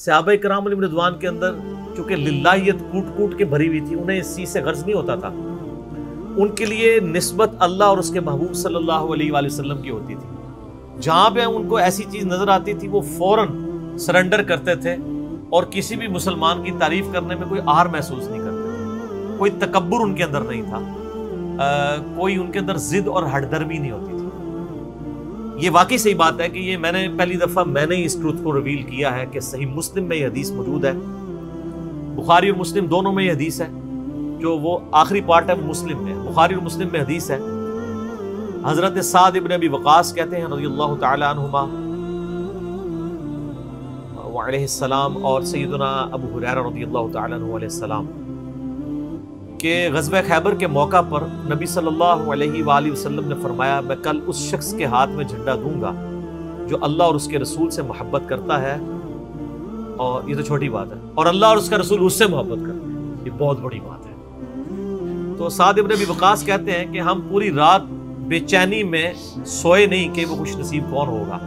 सहाबा किराम रिज़वान के अंदर चूँकि लिल्लाहियत कूट कूट के भरी हुई थी, उन्हें इस चीज़ से गर्ज नहीं होता था। उनके लिए निस्बत अल्लाह और उसके महबूब सल्लल्लाहु अलैहि वसल्लम की होती थी। जहाँ पे उनको ऐसी चीज़ नज़र आती थी वो फ़ौरन सरेंडर करते थे और किसी भी मुसलमान की तारीफ़ करने में कोई आहर महसूस नहीं करते थे। कोई तकब्बुर उनके अंदर नहीं था, कोई उनके अंदर ज़िद और हठधर्मी नहीं होती थी। ये वाकई सही बात है कि ये मैंने पहली दफ़ा ही इस ट्रूथ को रिवील किया है कि सही मुस्लिम में यह हदीस मौजूद है, बुखारी और मुस्लिम दोनों में यह हदीस है। जो वो आखिरी पार्ट है वो मुस्लिम में, बुखारी और मुस्लिम में हदीस है। हजरत सअद इब्ने अबी वक़ास कहते हैं रज़ियल्लाहु तआला अन्हुमा अलैहिस्सलाम और सैयदना अबू हुरैरा रज़ियल्लाहु तआला अन्हु अलैहिस्सलाम के ग़ज़वा-ए-खैबर के मौका पर नबी सल्लल्लाहु अलैहि वसल्लम ने फरमाया, मैं कल उस शख्स के हाथ में झंडा दूंगा जो अल्लाह और उसके रसूल से मोहब्बत करता है, और ये तो छोटी बात है, और अल्लाह और उसका रसूल उससे मोहब्बत करता है, ये बहुत बड़ी बात है। तो सअद इब्ने अबी वक़ास कहते हैं कि हम पूरी रात बेचैनी में सोए नहीं कि वो खुश नसीब कौन होगा।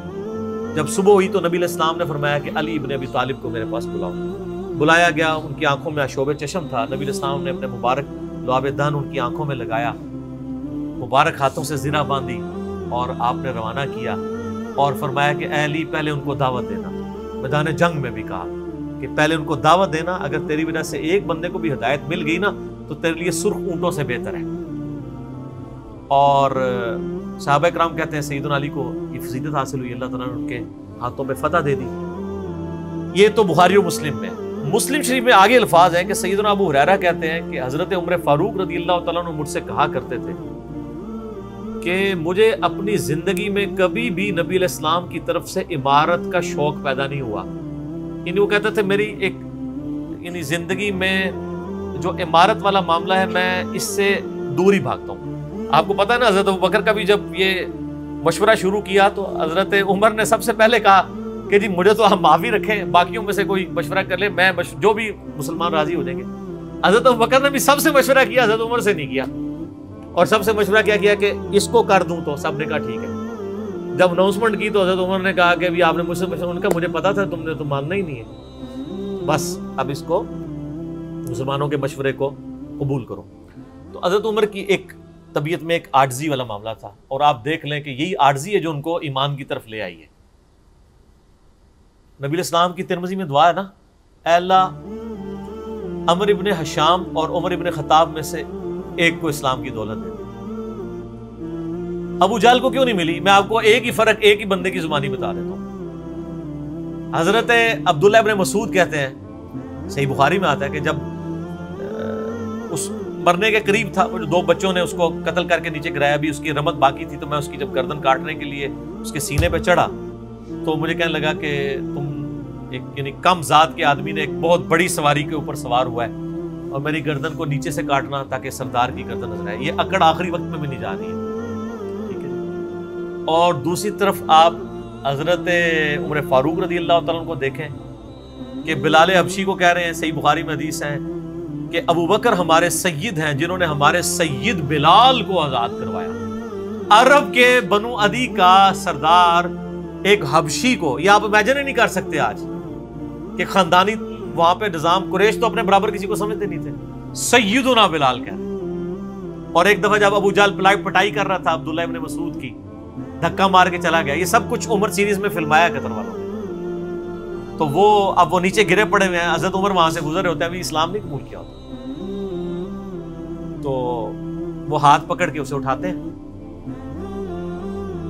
जब सुबह हुई तो नबी अलैहिस्सलाम ने फरमाया कि अली इब्ने अबी तालिब को मेरे पास बुलाओ। बुलाया गया, उनकी आंखों में अशोबे चश्म था। नबी अलैहिस्सलाम ने अपने मुबारक लुआबे दान उनकी आंखों में लगाया, मुबारक हाथों से ज़िरा बांधी और आपने रवाना किया और फरमाया कि अली पहले उनको दावत देना। मैदान जंग में भी कहा कि पहले उनको दावत देना, अगर तेरी वजह से एक बंदे को भी हिदायत मिल गई ना तो तेरे लिए सुर्ख ऊँटों से बेहतर है। और सहाबा किराम कहते हैं सैयदना अली को ये फजीलत हासिल हुई, अल्लाह ताला ने उनके हाथों में फतह दे दी। ये तो बुखारी और मुस्लिम में। मुस्लिम शरीफ में आगे अल्फाज हैं कि सैयदना अबू हुरैरा कहते हैं कि हजरत उमर फारूक रज़ियल्लाहु तआला अन्हु मुझसे कहा करते थे कि मुझे अपनी ज़िंदगी में कभी भी नबी अलैहिस्सलाम की तरफ से इमारत का शौक़ पैदा नहीं हुआ। यानी वो कहते थे मेरी एक यानी ज़िंदगी में जो इमारत वाला मामला है मैं इससे दूर ही भागता हूँ। आपको पता है ना, हज़रत अबू बकर का भी जब ये मशवरा शुरू किया तो हज़रत उमर ने सबसे पहले कहा कि जी मुझे तो आप माफ़ी रखें, बाकियों में से कोई मशवरा कर ले, मैं जो भी मुसलमान राज़ी हो जाएंगे। हज़रत अबू बकर ने भी सबसे मशवरा किया, हज़रत उमर से नहीं किया। और सबसे मशवरा क्या किया कि इसको कर दूँ, तो सब ने कहा ठीक है। जब अनाउंसमेंट की तो हज़रत उमर ने कहा कि अभी आपने मुझसे मशवरा, उनका मुझे पता था तुमने तो मानना ही नहीं है, बस अब इसको मुसलमानों के मशवरे को कबूल करो। तो हज़रत उमर की एक तबीयत में एक आर्जी वाला मामला था, और आप देख लें कि यही आर्जी है जो उनको ईमान की तरफ ले आई है। नबी अलैहिस्सलाम की तिरमिज़ी में दुआ है ना, अल्लाह अमर इब्ने हशाम और उमर इब्ने खताब में से एक को इस्लाम की दौलत दे। अबू जाल को क्यों नहीं मिली? मैं आपको एक ही फ़र्क एक ही बंदे की ज़ुबानी बता देता हूँ। हज़रत अब्दुल्ला इब्न मसूद कहते हैं, सही बुखारी में आता है कि जब उस मरने के करीब था, जो दो बच्चों ने उसको कत्ल करके नीचे गिराया, भी उसकी रमत बाकी थी, तो मैं उसकी जब गर्दन काटने के लिए उसके सीने पे चढ़ा तो मुझे कहने लगा कि तुम एक यानी कम जात के आदमी ने एक बहुत बड़ी सवारी के ऊपर सवार हुआ है और मेरी गर्दन को नीचे से काटना ताकि सरदार की गर्दन नजर आए। ये अकड़ आखिरी वक्त में भी नहीं जा रही है, ठीक है। और दूसरी तरफ आप हज़रत उमर फारूक रज़ियल्लाहु तआला अन्हु को देखें कि बिलाल हबशी को कह रहे हैं, सही बुखारी में हदीस हैं कि अबू बकर हमारे सैयद हैं जिन्होंने हमारे सैयद बिलाल को आज़ाद करवाया। अरब के बनु अदी का सरदार एक हबशी को, ये आप इमेजिन ही नहीं कर सकते आज कि खानदानी वहां पे निज़ाम, कुरैश तो अपने बराबर किसी को समझते नहीं थे, सैयदना बिलाल कहते। और एक दफ़ा जब अबू जाल पिटाई कर रहा था अब्दुल्ला इब्न मसूद की, धक्का मार के चला गया। ये सब कुछ उमर सीरीज में फिल्माया कतर वालों ने। तो वो अब वो नीचे गिरे पड़े हुए हैं, हज़रत उमर वहां से गुजरे होते हैं, अभी इस्लाम नहीं कबूल किया होता, तो वो हाथ पकड़ के उसे उठाते हैं।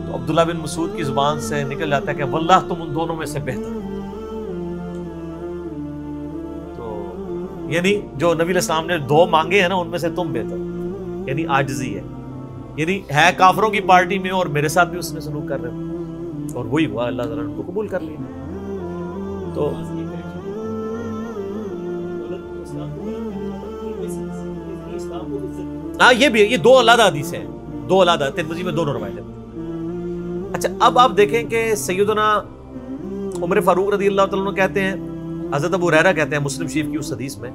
तो अब्दुल्ला बिन मसूद की जुबान से निकल जाता है कि वल्लाह तुम उन दोनों में से बेहतर। तो यानी जो नबी अलैहिस्सलाम ने दो मांगे हैं ना, उनमें से तुम बेहतर, यानी आजिज़ी है। यानी है काफरों की पार्टी में और मेरे साथ भी उसने सलूक कर रहे थे, और वही हुआ, अल्लाह ताला उनको कबूल कर लिया। तो हाँ, ये भी, ये दो अलग-अलग हदीसें हैं, दो अलग-अलग तिरमिज़ी में दोनों रवायत हैं। अच्छा, अब आप देखें कि सैयदना उमर फारूक रज़ियल्लाहु तआला अन्हु कहते हैं, हज़रत अबू हुरैरा कहते हैं मुस्लिम शरीफ की उस हदीस में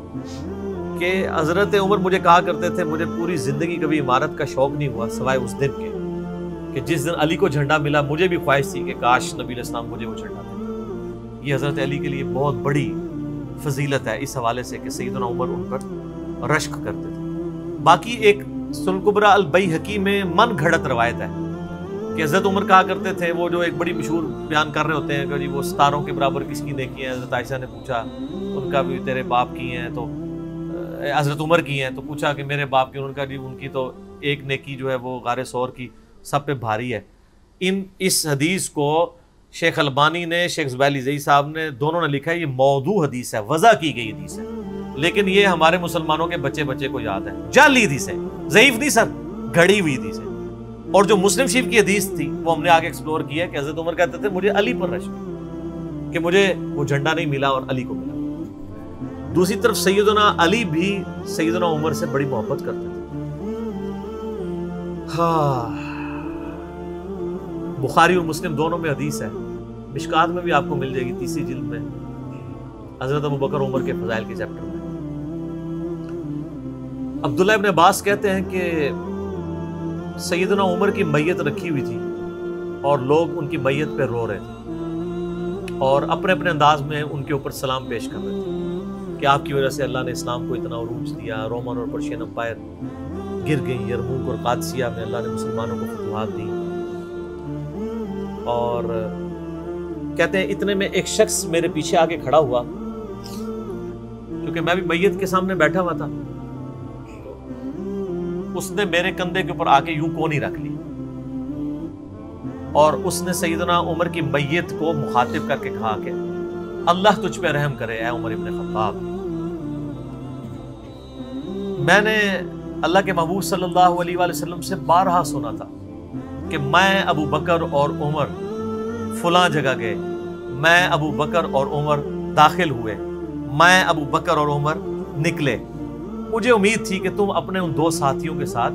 कि हज़रत उमर मुझे कहा करते थे मुझे पूरी ज़िंदगी कभी इमारत का शौक़ नहीं हुआ सिवाय उस दिन के कि जिस दिन अली को झंडा मिला। मुझे भी ख्वाहिश थी कि काश नबी अलैहिस्सलाम मुझे वो झंडा देते। ये हज़रत अली के लिए बहुत बड़ी फजीलत है इस हवाले से कि सैयदना उमर उन पर रश्क करते थे। बाकी एक सुनकुबरा अल बईहकी में मन घड़त रवायत है कि हज़रत उमर कहा करते थे, वो जो एक बड़ी मशहूर बयान कर रहे होते हैं कि जी वो सितारों के बराबर किसकी नेकी है, हज़रत आयशा ने पूछा उनका भी तेरे बाप की हैं, तो हज़रत उमर की हैं, तो पूछा कि मेरे बाप की, उन्होंने कहा जी उनकी तो एक नेकी जो है वो गारे सौर की सब पे भारी है। इस हदीस को शेख अलबानी ने, शेख जुबैली साहब ने, दोनों ने लिखा है, ये मौदू हदीस है, वज़ा की गई हदीस है, लेकिन ये हमारे मुसलमानों के बच्चे बच्चे को याद है। जाली हदीस है, ज़ईफ़ नहीं सर, घड़ी हुई हदीस है। और जो मुस्लिम शरीफ की हदीस थी वो हमने आगे एक्सप्लोर किया कि हज़रत उमर कहते थे मुझे अली पर रश्क, कि मुझे वो झंडा नहीं मिला और अली को मिला। दूसरी तरफ सैयदना अली भी सैयदना उमर से बड़ी मोहब्बत करते थे। हाँ, बुखारी और मुस्लिम दोनों में हदीस है, मिशकात में भी आपको मिल जाएगी, तीसरी जिल्द में, हजरत अबू बकर उमर के फजाइल के चैप्टर में। अब्दुल्लाह इब्ने बास कहते हैं कि सैयदना उमर की मैयत रखी हुई थी और लोग उनकी मैयत पे रो रहे थे और अपने अपने अंदाज में उनके ऊपर सलाम पेश कर रहे थे कि आपकी वजह से अल्लाह ने इस्लाम को इतना उरूज दिया, रोमन और पर्शियन अम्पायर गिर गई, यरमुक और कादसिया में अल्लाह ने मुसलमानों को फतवाहत दी। और कहते हैं इतने में एक शख्स मेरे पीछे आके खड़ा हुआ, क्योंकि मैं भी मैयत के सामने बैठा हुआ था, उसने मेरे कंधे के ऊपर आके यूं कोनी रख ली और उसने सैयदना उमर की मैयत को मुखातिब करके कहा कि अल्लाह तुझ पे रहम करे ऐ उमर इब्ने खत्ताब, मैंने अल्लाह के महबूब सल्लल्लाहु अलैहि वसल्लम से बारहा सुना था कि मैं अबू बकर और उमर फलां जगह गए, मैं अबू बकर और उमर दाखिल हुए, मैं अबू बकर और उमर निकले। मुझे उम्मीद थी कि तुम अपने उन दो साथियों के साथ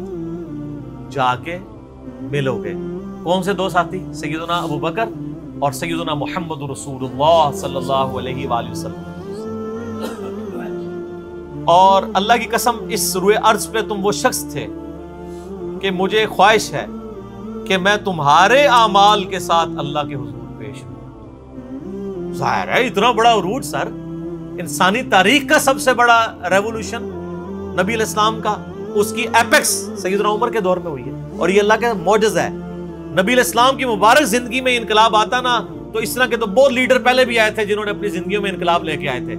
जाके मिलोगे। कौन से दो साथी? सैयदना अबू बकर और सैयदना मोहम्मद रसूलुल्लाह सल्लल्लाहु अलैहि वसल्लम। और अल्लाह की कसम इस रुए अर्ज पे तुम वो शख्स थे कि मुझे ख्वाहिश है कि मैं तुम्हारे आमाल के साथ अल्लाह के हुजूर पेश हूं। जाहिर है इतना बड़ा उरूज सर, इंसानी तारीख का सबसे बड़ा रेवोल्यूशन नबी अलैहिस्सलाम का, उसकी एपेक्स सैयदना उमर के दौर में हुई है और ये अल्लाह का मौजज़ा है। नबी इस्लाम की मुबारक जिंदगी में इनकलाब आता ना तो इस तरह के तो बहुत लीडर पहले भी आए थे जिन्होंने अपनी जिंदगियों में इनकलाब लेके आए थे।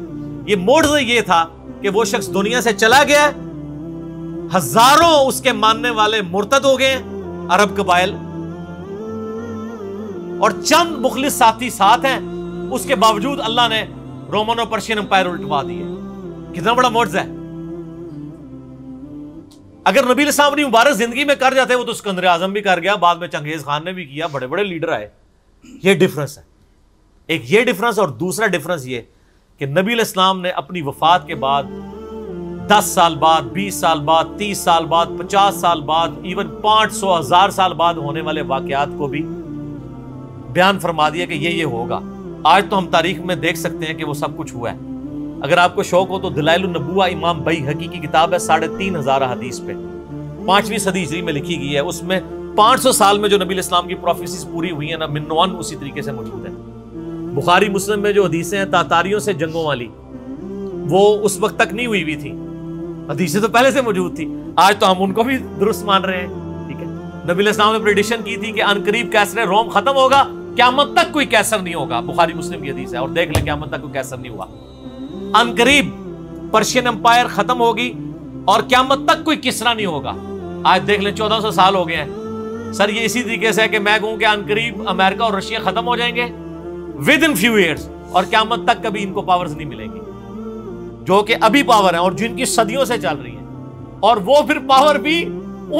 ये मोड़ ये था कि वो शख्स दुनिया से चला गया, हजारों उसके मानने वाले मुर्तद हो गए अरब कबाइल, और चंद मुखलिस साथी साथ हैं, उसके बावजूद अल्लाह ने रोमन और पर्शियन एम्पायर उल्टवा दिए। कितना बड़ा मोड़ है। अगर नबी इस्लाम अपनी मुबारक जिंदगी में कर जाते, वो तो सिकंदर आजम भी कर गया, बाद में चंगेज खान ने भी किया, बड़े बड़े लीडर आए। ये डिफरेंस है, एक ये डिफरेंस। और दूसरा डिफरेंस ये कि नबी इस्लाम ने अपनी वफात के बाद 10 साल बाद, 20 साल बाद, 30 साल बाद, 50 साल बाद, इवन 500,000 साल बाद होने वाले वाकयात को भी बयान फरमा दिया कि ये होगा। आज तो हम तारीख में देख सकते हैं कि वो सब कुछ हुआ है। अगर आपको शौक हो तो दलाइलुन नबुवा इमाम बईहकी की किताब है, 3500 हदीस पे, 5वीं सदी हिजरी में लिखी गई है। उसमें 500 साल में जो नबी इस्लाम की प्रोफेसीज पूरी हुई है ना, मिन्नवान उसी तरीके से मौजूद है। बुखारी मुस्लिम में जो हदीसें हैं तातारियों से जंगों वाली, वो उस वक्त तक नहीं हुई हुई थी, हदीसें तो पहले से मौजूद थी। आज तो हम उनको भी दुरुस्त मान रहे हैं, ठीक है। नबी इस्लाम ने प्रेडिक्शन की थी कि अनकरीब कैसर रोम खत्म होगा, क़यामत तक कोई कैसर नहीं होगा। बुखारी मुस्लिम की हदीस है, और देख लें क़यामत तक कोई कैसर नहीं हुआ। अनकरीब पर्शियन एम्पायर खत्म होगी और क़यामत तक कोई किसरा नहीं होगा। आज देख लें 1400 साल हो गए हैं सर। ये इसी तरीके से है कि मैं कहूँ कि अनकरीब अमेरिका और रशिया खत्म हो जाएंगे विद इन फ्यू ईयर्स, और क़यामत तक कभी इनको पावर्स नहीं मिलेंगी जो कि अभी पावर है और जिनकी सदियों से चल रही है। और वो फिर पावर भी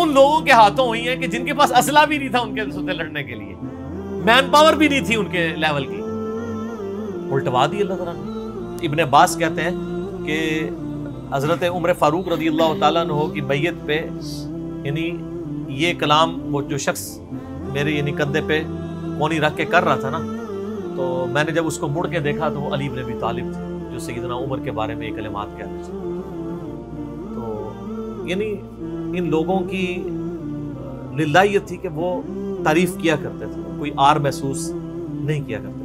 उन लोगों के हाथों हुई है कि जिनके पास असला भी नहीं था उनके साथ लड़ने के लिए, मैन पावर भी नहीं थी उनके लेवल की, उल्टवा दी अल्लाह ताला ने। इब्न अब्बास कहते हैं कि हज़रत उमर फारूक रज़ियल्लाहु ताला अन्हु की मैयत पे, यानी ये कलाम वो जो शख्स मेरे यानी कंधे पे कोनी रख के कर रहा था ना, तो मैंने जब उसको मुड़ के देखा तो वो अली इब्ने अबी तालिब थे जो सैयदना उमर के बारे में ये कलमात कहते थे। तो यानी इन लोगों की लिल्लाह ये थी कि वो तारीफ़ किया करते थे, कोई आर महसूस नहीं किया करते थे।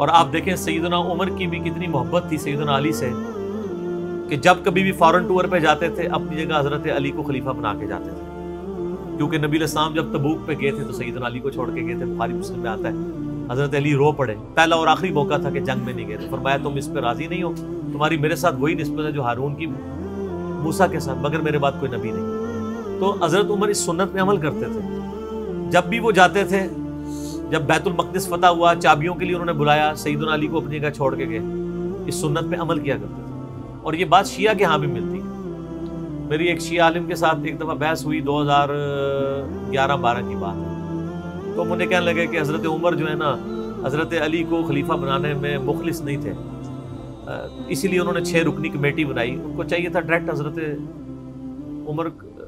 और आप देखें सैयदना उमर की भी कितनी मोहब्बत थी सैयदना अली से कि जब कभी भी फॉरेन टूर पे जाते थे अपनी जगह हजरत अली को खलीफा बना के जाते थे, क्योंकि नबी अलैहिस्सलाम जब तबूक पे गए थे तो सैयदना अली को छोड़ के गए थे। बुखारी मुस्लिम में आता है हजरत अली रो पड़े, पहला और आखिरी मौका था कि जंग में नहीं गए थे। फरमाया तुम इस पर राज़ी नहीं हो, तुम्हारी मेरे साथ वही निस्बत है जो हारून की मूसा के साथ, मगर मेरे बाद कोई नबी नहीं। तो हजरत उमर इस सुन्नत में अमल करते थे। जब भी वो जाते थे, जब बैतुल मक़दिस फतह हुआ, चाबियों के लिए उन्होंने बुलाया, सैयदना अली को अपनी जगह छोड़ के गए। इस सुन्नत में अमल किया करते थे। और ये बात शिया के यहाँ भी मिलती है। मेरी एक शिया आलिम के साथ एक दफ़ा बहस हुई, 2011-12 की बात है। तो मुझे कहने लगे कि हज़रत उमर जो है ना हज़रत अली को खलीफा बनाने में मुखलिस नहीं थे, इसीलिए उन्होंने 6 रुकनी कमेटी बनाई। उनको चाहिए था डायरेक्ट हज़रत उमर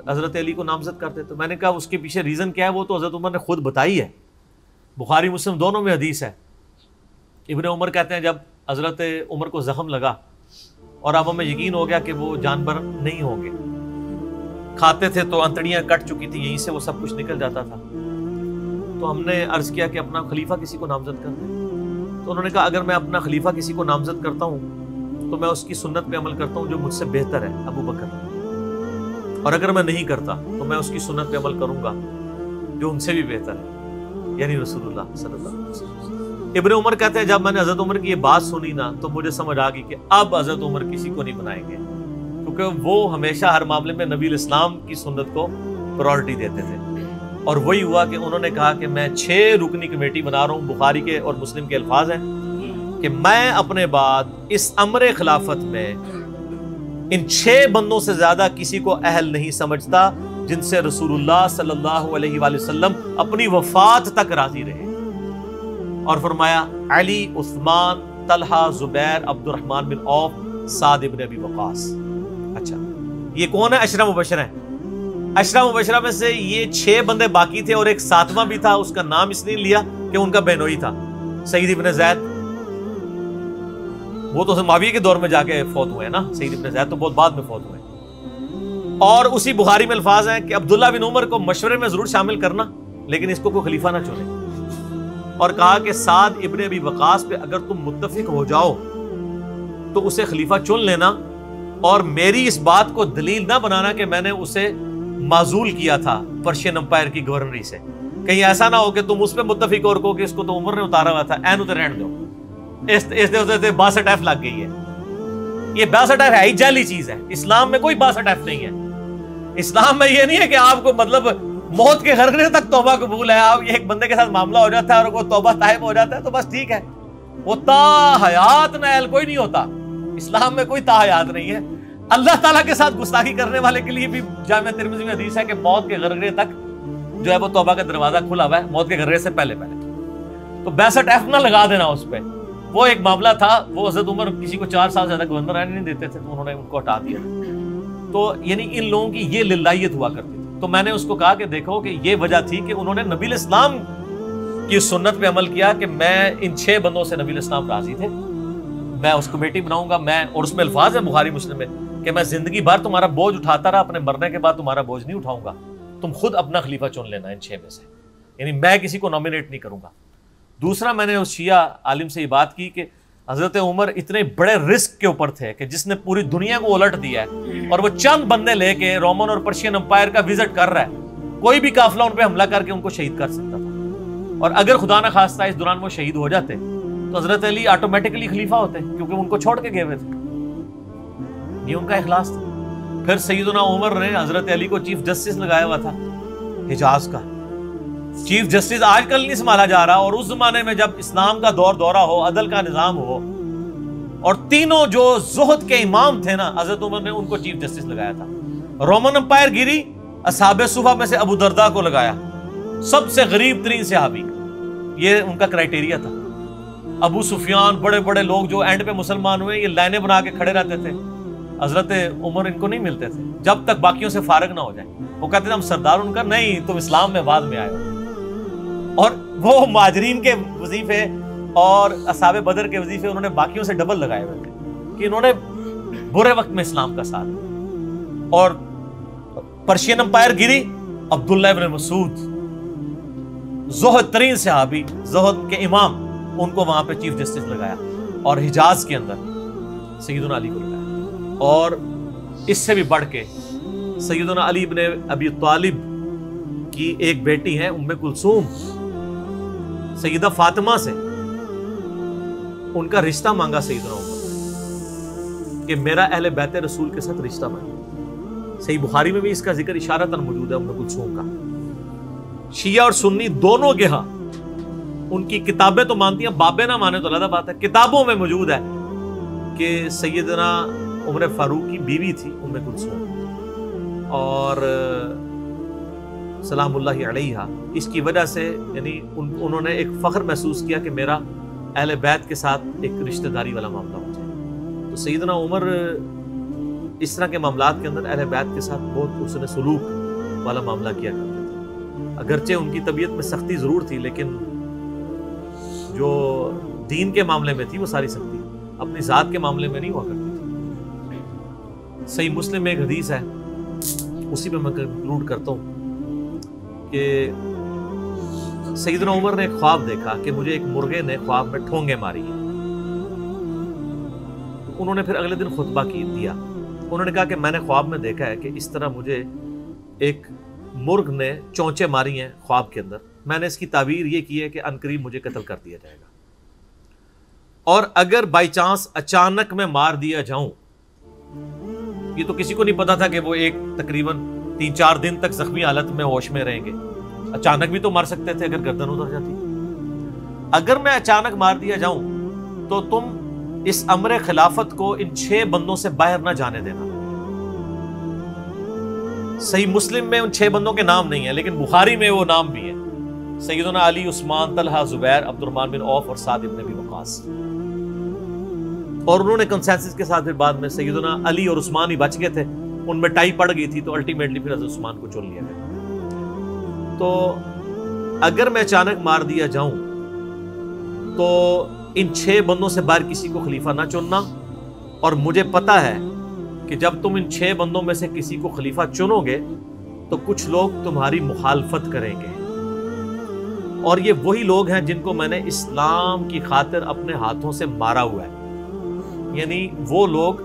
हज़रत अली को नामजद करते। तो मैंने कहा उसके पीछे रीज़न क्या है, वो तो हज़रत उमर ने ख़ुद बताई है, बुखारी मुस्लिम दोनों में हदीस है। इब्ने उमर कहते हैं जब हज़रत उमर को ज़ख़म लगा और अब हमें यकीन हो गया कि वो जानवर नहीं होंगे, खाते थे तो अंतड़ियाँ कट चुकी थी, यहीं से वो सब कुछ निकल जाता था। तो हमने अर्ज़ किया कि अपना खलीफा किसी को नामज़द कर दें। तो उन्होंने कहा अगर मैं अपना खलीफा किसी को नामज़द करता हूँ तो मैं उसकी सुन्नत पे अमल करता हूँ जो मुझसे बेहतर है, अबू बकर, और अगर मैं नहीं करता तो मैं उसकी सुन्नत पे अमल करूँगा जो उनसे भी बेहतर है, यानी रसूलुल्लाह सल्लल्लाहु अलैहि वसल्लम। इब्ने उमर कहते हैं जब मैंने हज़रत उमर की ये बात सुनी ना तो मुझे समझ आ गई कि अब हज़रत उमर किसी को नहीं बनाएंगे, क्योंकि वो हमेशा हर मामले में नबी इस्लाम की सुन्नत को प्रायोरिटी देते थे। और वही हुआ कि उन्होंने कहा कि मैं 6 रुकनी कमेटी बना रहा हूँ, बुखारी के और मुस्लिम के अल्फाज हैं, कि मैं अपने बाद इस अमर खिलाफत में इन 6 बंदों से ज़्यादा किसी को अहल नहीं समझता जिनसे रसूलुल्लाह सल्लल्लाहु अलैहि वसल्लम अपनी वफ़ात तक राज़ी रहे। और फरमाया Ali, Usman, Talha, Zubair, Abdur Rahman bin Auf, Saad ibn Abi Waqqas. अच्छा ये कौन है? अशरा मुबशरा है। अशरा मुबशरा में से ये 6 बंदे बाकी थे और एक 7वां भी था, उसका नाम इसलिए लिया कि उनका बहनोई था सईद इब्ने ज़ैद। वो तो माविया के दौर में जाके फौत हुए ना, सईद इब्ने ज़ैद तो बहुत बाद में फौत हुए। और उसी बुखारी में अल्फाज हैं कि अब्दुल्ला इब्न उमर को मशवरे में जरूर शामिल करना लेकिन इसको कोई खलीफा ना चुने। और कहा कि सअद इब्ने अबी वक़ास पे अगर तुम मुत्तफिक हो जाओ तो उसे खलीफा चुन लेना और मेरी इस बात को दलील ना बनाना कि मैंने उसे माजूल किया था पर्शियन एम्पायर की गवर्नरी से, कहीं ऐसा ना हो कि तुम उस पर मुत्तफिक और कहो कि इसको तो उमर ने उतारा हुआ था, एन उतर रहने दो, इस 62F लग गई है। ये 62F है ही जाली चीज़ है, इस्लाम में कोई 62F नहीं है। इस्लाम में ये नहीं है कि आपको मतलब मौत के घरने तक तौबा कबूल है। आप एक बंदे के साथ मामला हो जाता है और वो तौबा तायब हो जाता है तो बस ठीक है, वो ताहयात ना अहल कोई नहीं होता। इस्लाम में कोई ताहयात नहीं है। अल्लाह ताला के साथ गुस्ताखी करने वाले के लिए भी जामे तिरमिज़ी में हदीस है कि मौत के घरने तक जो है वो तौबा का दरवाजा खुला हुआ है, मौत के घरने से पहले पहले। तो 62F ना लगा देना उस पर। वो एक मामला था, वो हज़रत उमर किसी को 4 साल ज़्यादा गवर्नर रहने नहीं देते थे तो उन्होंने उनको हटा दिया। तो यानी इन लोगों की ये लिल्लाहियत हुआ करती। तो मैंने उसको कहा कि देखो कि ये वजह थी कि उन्होंने नबी इस्लाम की सुन्नत पे अमल किया कि मैं इन 6 बंदों से नबी इस्लाम राजी थे, मैं उस कमेटी बनाऊंगा। मैं और उसमें अल्फाज है बुखारी मुस्लिम में कि मैं जिंदगी भर तुम्हारा बोझ उठाता रहा, अपने मरने के बाद तुम्हारा बोझ नहीं उठाऊंगा, तुम खुद अपना खलीफा चुन लेना इन 6 में से, यानी मैं किसी को नॉमिनेट नहीं करूँगा। दूसरा मैंने उस शिया आलिम से ये बात की कि हज़रत उमर इतने बड़े रिस्क के ऊपर थे कि जिसने पूरी दुनिया को उलट दिया है और वो चंद बंदे लेके रोमन और पर्शियन एम्पायर का विजिट कर रहा है, कोई भी काफिला उन पर हमला करके उनको शहीद कर सकता था। और अगर खुदा न खास्ता इस दौरान वो शहीद हो जाते तो हज़रत अली ऑटोमेटिकली खलीफा होते क्योंकि उनको छोड़ के गए हुए थे, ये उनका इखलास था। फिर सैयदना उमर ने हज़रत अली को चीफ जस्टिस लगाया हुआ था हिजाज का। चीफ जस्टिस आजकल नहीं संभाला जा रहा, और उस जमाने में जब इस्लाम का दौर दौरा हो, अदल का निज़ाम हो, और तीनों जो ज़ुहद के इमाम थे ना हज़रत उमर ने उनको चीफ जस्टिस लगाया था। रोमन एम्पायर गिरी, असहाबे सुफा में से अबू दर्दा को लगाया, सबसे गरीब तरीन सहाबी, ये उनका क्राइटेरिया था। अबू सुफयान, बड़े बड़े लोग जो एंड पे मुसलमान हुए, ये लाइनें बना के खड़े रहते थे, हज़रत उमर इनको नहीं मिलते थे जब तक बाकियों से फारग ना हो जाए। वो कहते थे हम सरदार, उनका नहीं तुम इस्लाम में बाद में आए हो। और वो माजरीन के वजीफे और असाबे बदर के वजीफे उन्होंने बाकियों से डबल लगाए हुए थे कि इन्होंने बुरे वक्त में इस्लाम का साथ दिया। और पर्शियन एम्पायर गिरी, अब्दुल्ला इब्न मसूद, ज़ुहद तरीन सहाबी, ज़ुहद के इमाम, उनको वहाँ पे चीफ जस्टिस लगाया और हिजाज के अंदर सैयदना अली को लगाया। और इससे भी बढ़ के सैयदना अली इब्ने अबी तालिब की एक बेटी है उम्मे कुलसूम, सैयदा फातिमा से उनका रिश्ता मांगा सैयदना उमर कि मेरा अहले बैत रसूल के साथ रिश्ता मांगा। सही बुखारी में भी इसका जिक्र इशारतन मौजूद है। उम्मे कुलसूम का शिया और सुन्नी दोनों के यहाँ उनकी किताबें तो मानती हैं, बाबे ना माने तो अलग बात है। किताबों में मौजूद है कि सैयदना उमर फारूक की बीवी थी उम्मे कुलसूम और सलामुल्लाही अलैहा, इसकी वजह से यानी उन्होंने एक फ़ख्र महसूस किया कि मेरा अहले बैत के साथ एक रिश्तेदारी वाला मामला हो जाए। तो सैयदना उमर इस तरह के मामलात के अंदर अहले बैत के साथ बहुत उसने सलूक वाला मामला किया करते थे। अगरचे उनकी तबीयत में सख्ती ज़रूर थी, लेकिन जो दीन के मामले में थी वो सारी सख्ती अपनी ज़ात के मामले में नहीं हुआ करती थी। सही मुस्लिम में एक हदीस है, उसी में मैं कंक्लूड करता हूँ कि सैयदना उमर ने ख्वाब देखा कि मुझे एक मुर्गे ने ख्वाब में ठोंगे मारी। उन्होंने फिर अगले दिन खुतबा दिया। उन्होंने कहा कि मैंने ख्वाब में देखा है कि इस तरह मुझे एक मुर्ग ने चोंचे मारी हैं ख्वाब के अंदर। मैंने इसकी तावीर ये की है कि अनकरीब मुझे कत्ल कर दिया जाएगा और अगर बाई चांस अचानक में मार दिया जाऊं। ये तो किसी को नहीं पता था कि वो एक तकरीबन 3-4 दिन तक जख्मी हालत में होश में रहेंगे। अचानक भी तो मार सकते थे अगर गर्दन उतर जाती। अगर मैं अचानक मार दिया जाऊं तो तुम इस अमरे खिलाफत को इन 6 बंदों से बाहर ना जाने देना। सही मुस्लिम में उन 6 बंदों के नाम नहीं है, लेकिन बुखारी में वो नाम भी है। सैयदना Ali, Usman, Talha, Zubair, Abdur Rahman bin Auf और सअद इब्ने अबी वक़ास। और उन्होंने कंसेंसस के साथ फिर बाद में सैयदना अली और उस्मान ही बच गए थे। उनमें टाई पड़ गई थी तो अल्टीमेटली फिर हजरत उस्मान को चुन लिया गया। तो अगर मैं अचानक मार दिया जाऊं तो इन 6 बंदों से बाहर किसी को खलीफा ना चुनना। और मुझे पता है कि जब तुम इन 6 बंदों में से किसी को खलीफा चुनोगे तो कुछ लोग तुम्हारी मुखालफत करेंगे और ये वही लोग हैं जिनको मैंने इस्लाम की खातिर अपने हाथों से मारा हुआ है। यानी वो लोग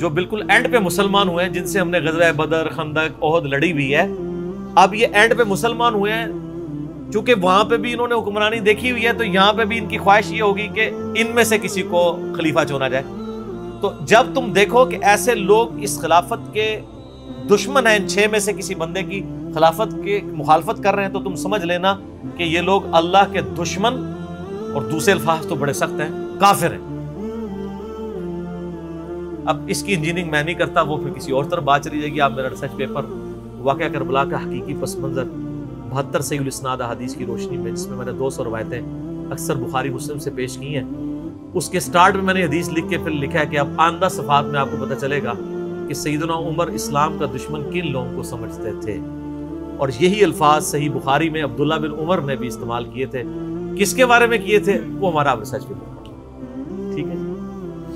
जो बिल्कुल एंड पे मुसलमान हुए हैं, जिनसे हमने ग़ज़वा-ए-बदर, खंदक, ओहद लड़ी भी है। अब ये एंड पे मुसलमान हुए हैं, चूंकि वहां पे भी इन्होंने हुक्मरानी देखी हुई है तो यहाँ पे भी इनकी ख्वाहिश ये होगी कि इनमें से किसी को खलीफा चुना जाए। तो जब तुम देखो कि ऐसे लोग इस खिलाफत के दुश्मन हैं, इन 6 में से किसी बंदे की खिलाफत के मुखालफत कर रहे हैं, तो तुम समझ लेना कि ये लोग अल्लाह के दुश्मन और दूसरे अल्फाज तो बड़े सख्त हैं, काफिर हैं। अब इसकी इंजीनियरिंग मैं नहीं करता, वो फिर किसी और तरफ बात चली जाएगी। आप मेरा रिसर्च पेपर वाक्या कर्बला का हकीकी पस मंज़र 72 सहीहुल इस्नाद हदीस की रोशनी में, जिसमें मैंने 200 रवायतें अक्सर बुखारी मुस्लिम से पेश की हैं, उसके स्टार्ट में मैंने हदीस लिख के फिर लिखा है कि अब आंदा सफात में आपको पता चलेगा कि सैयदना उमर इस्लाम का दुश्मन किन लोगों को समझते थे। और यही अल्फाज सही बुखारी में अब्दुल्ला इब्न उमर ने भी इस्तेमाल किए थे। किसके बारे में किए थे वो हमारा आप रिसर्च पेपर